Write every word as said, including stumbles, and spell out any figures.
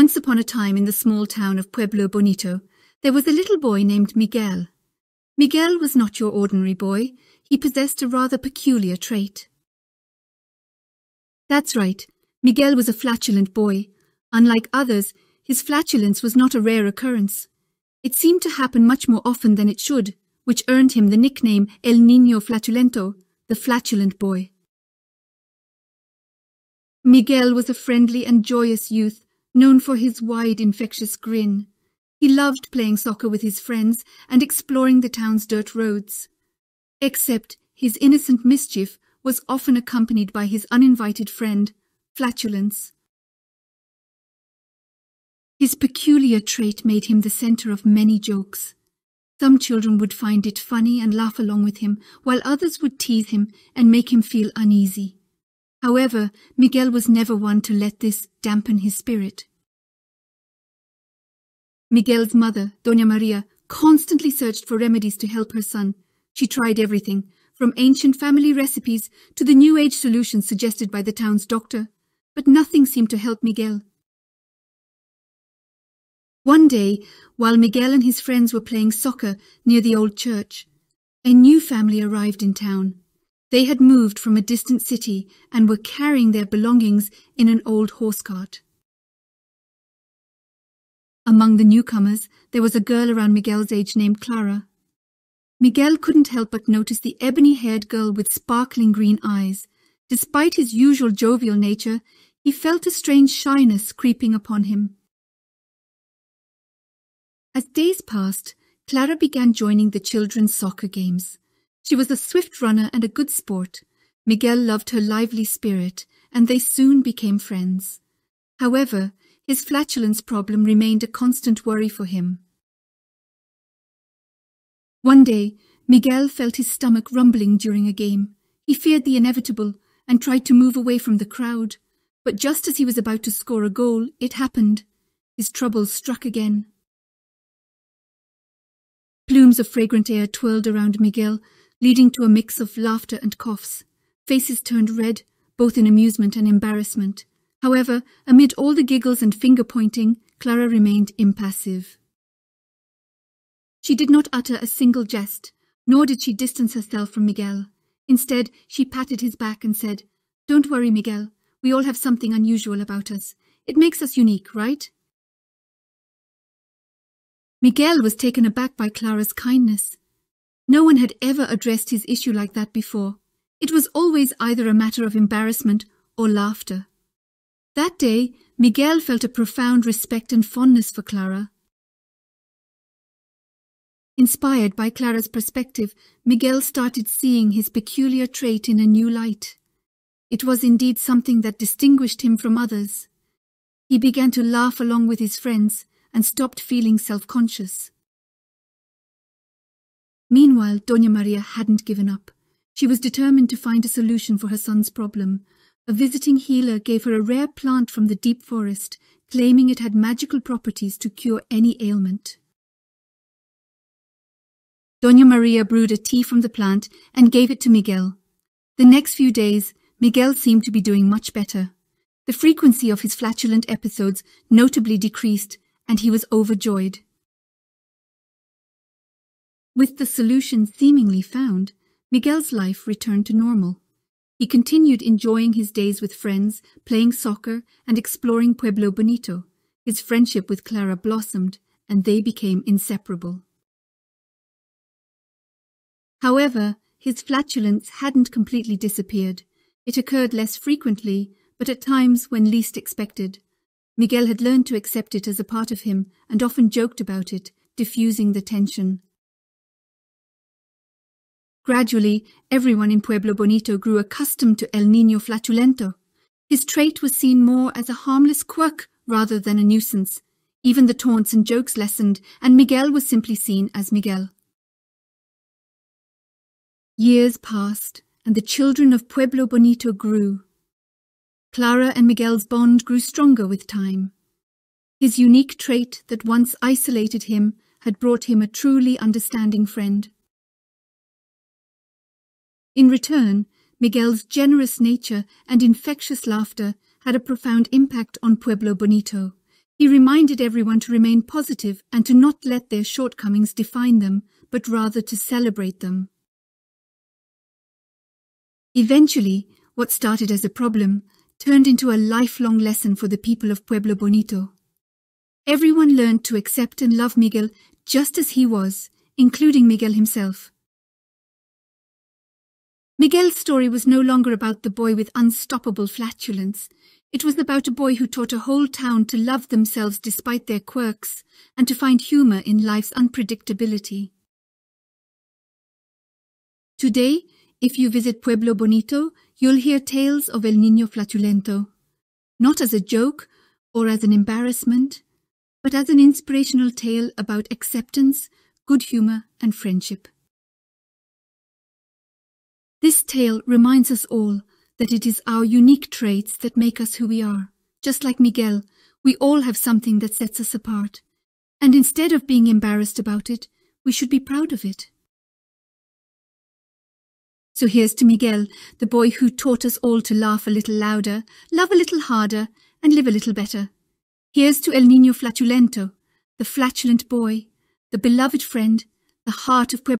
Once upon a time in the small town of Pueblo Bonito, there was a little boy named Miguel. Miguel was not your ordinary boy. He possessed a rather peculiar trait. That's right, Miguel was a flatulent boy. Unlike others, his flatulence was not a rare occurrence. It seemed to happen much more often than it should, which earned him the nickname El Niño Flatulento, the flatulent boy. Miguel was a friendly and joyous youth, known for his wide, infectious grin. He loved playing soccer with his friends and exploring the town's dirt roads. Except his innocent mischief was often accompanied by his uninvited friend, flatulence. His peculiar trait made him the centre of many jokes. Some children would find it funny and laugh along with him, while others would tease him and make him feel uneasy. However, Miguel was never one to let this dampen his spirit. Miguel's mother, Doña Maria, constantly searched for remedies to help her son. She tried everything, from ancient family recipes to the new age solutions suggested by the town's doctor, but nothing seemed to help Miguel. One day, while Miguel and his friends were playing soccer near the old church, a new family arrived in town. They had moved from a distant city and were carrying their belongings in an old horse cart. Among the newcomers, there was a girl around Miguel's age named Clara. Miguel couldn't help but notice the ebony-haired girl with sparkling green eyes. Despite his usual jovial nature, he felt a strange shyness creeping upon him. As days passed, Clara began joining the children's soccer games. She was a swift runner and a good sport. Miguel loved her lively spirit, and they soon became friends. However, his flatulence problem remained a constant worry for him. One day, Miguel felt his stomach rumbling during a game. He feared the inevitable and tried to move away from the crowd. But just as he was about to score a goal, it happened. His trouble struck again. Plumes of fragrant air twirled around Miguel, leading to a mix of laughter and coughs. Faces turned red, both in amusement and embarrassment. However, amid all the giggles and finger-pointing, Clara remained impassive. She did not utter a single jest, nor did she distance herself from Miguel. Instead, she patted his back and said, "Don't worry, Miguel. We all have something unusual about us. It makes us unique, right?" Miguel was taken aback by Clara's kindness. No one had ever addressed his issue like that before. It was always either a matter of embarrassment or laughter. That day, Miguel felt a profound respect and fondness for Clara. Inspired by Clara's perspective, Miguel started seeing his peculiar trait in a new light. It was indeed something that distinguished him from others. He began to laugh along with his friends and stopped feeling self-conscious. Meanwhile, Doña Maria hadn't given up. She was determined to find a solution for her son's problem. A visiting healer gave her a rare plant from the deep forest, claiming it had magical properties to cure any ailment. Doña Maria brewed a tea from the plant and gave it to Miguel. The next few days, Miguel seemed to be doing much better. The frequency of his flatulent episodes notably decreased, and he was overjoyed. With the solution seemingly found, Miguel's life returned to normal. He continued enjoying his days with friends, playing soccer and exploring Pueblo Bonito. His friendship with Clara blossomed, and they became inseparable. However, his flatulence hadn't completely disappeared. It occurred less frequently, but at times when least expected. Miguel had learned to accept it as a part of him and often joked about it, diffusing the tension. Gradually, everyone in Pueblo Bonito grew accustomed to El Niño Flatulento. His trait was seen more as a harmless quirk rather than a nuisance. Even the taunts and jokes lessened, and Miguel was simply seen as Miguel. Years passed, and the children of Pueblo Bonito grew. Clara and Miguel's bond grew stronger with time. His unique trait that once isolated him had brought him a truly understanding friend. In return, Miguel's generous nature and infectious laughter had a profound impact on Pueblo Bonito. He reminded everyone to remain positive and to not let their shortcomings define them, but rather to celebrate them. Eventually, what started as a problem turned into a lifelong lesson for the people of Pueblo Bonito. Everyone learned to accept and love Miguel just as he was, including Miguel himself. Miguel's story was no longer about the boy with unstoppable flatulence. It was about a boy who taught a whole town to love themselves despite their quirks and to find humor in life's unpredictability. Today, if you visit Pueblo Bonito, you'll hear tales of El Niño Flatulento, not as a joke or as an embarrassment, but as an inspirational tale about acceptance, good humor, and friendship. This tale reminds us all that it is our unique traits that make us who we are. Just like Miguel, we all have something that sets us apart. And instead of being embarrassed about it, we should be proud of it. So here's to Miguel, the boy who taught us all to laugh a little louder, love a little harder, and live a little better. Here's to El Niño Flatulento, the flatulent boy, the beloved friend, the heart of Pueblo.